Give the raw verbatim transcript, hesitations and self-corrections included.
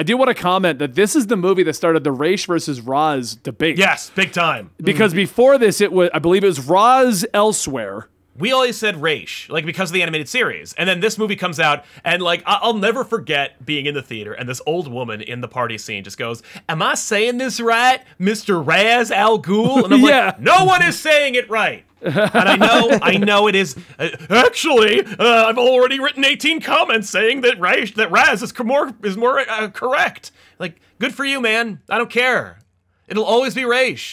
I do want to comment that this is the movie that started the Ra's versus Ra's debate. Yes, big time. Because mm. before this, it was I believe it was Ra's elsewhere. We always said Ra's, like, because of the animated series. And then this movie comes out, and, like, I I'll never forget being in the theater, and this old woman in the party scene just goes, "Am I saying this right, Mister Ra's Al Ghul?" And I'm yeah. like, no one is saying it right. And I know, I know it is. Uh, actually, uh, I've already written eighteen comments saying that Ra's, that Ra's is more, is more uh, correct. Like, good for you, man. I don't care. It'll always be Ra's.